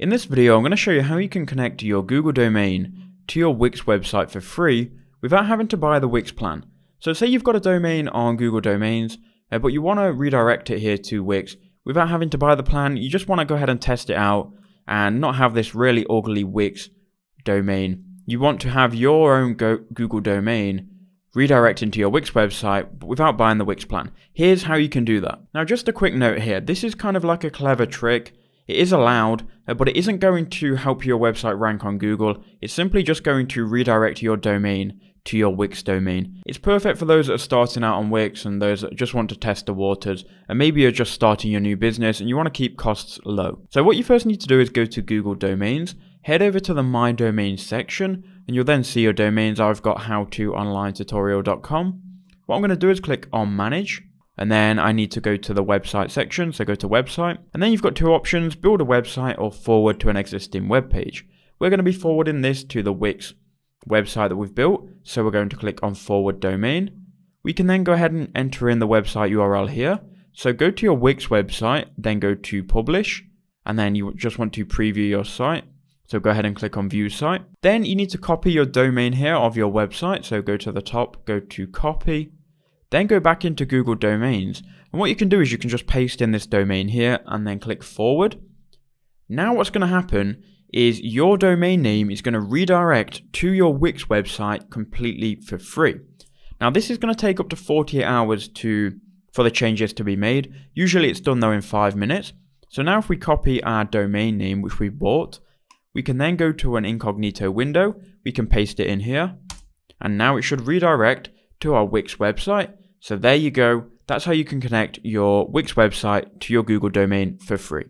In this video, I'm going to show you how you can connect your Google domain to your Wix website for free without having to buy the Wix plan. So say you've got a domain on Google Domains, but you want to redirect it here to Wix without having to buy the plan. You just want to go ahead and test it out and not have this really ugly Wix domain. You want to have your own Google domain redirect into your Wix website without buying the Wix plan. Here's how you can do that. Now, just a quick note here. This is kind of like a clever trick. It is allowed, but it isn't going to help your website rank on Google. It's simply just going to redirect your domain to your Wix domain. It's perfect for those that are starting out on Wix and those that just want to test the waters, and maybe you're just starting your new business and you want to keep costs low. So what you first need to do is go to Google Domains, head over to the My Domains section, and you'll then see your domains. I've got howtoonlinetutorial.com. What I'm going to do is click on Manage. And then I need to go to the website section, so go to website. And then you've got two options, build a website or forward to an existing web page. We're going to be forwarding this to the Wix website that we've built, so we're going to click on forward domain. We can then go ahead and enter in the website URL here. So go to your Wix website, then go to publish, and then you just want to preview your site. So go ahead and click on view site. Then you need to copy your domain here of your website. So go to the top, go to copy. Then go back into Google Domains, and what you can do is you can just paste in this domain here and then click forward. Now what's going to happen is your domain name is going to redirect to your Wix website completely for free. Now this is going to take up to 48 hours for the changes to be made. Usually it's done though in 5 minutes. So now if we copy our domain name which we bought, we can then go to an incognito window, we can paste it in here, and now it should redirect to our Wix website. So there you go. That's how you can connect your Wix website to your Google domain for free.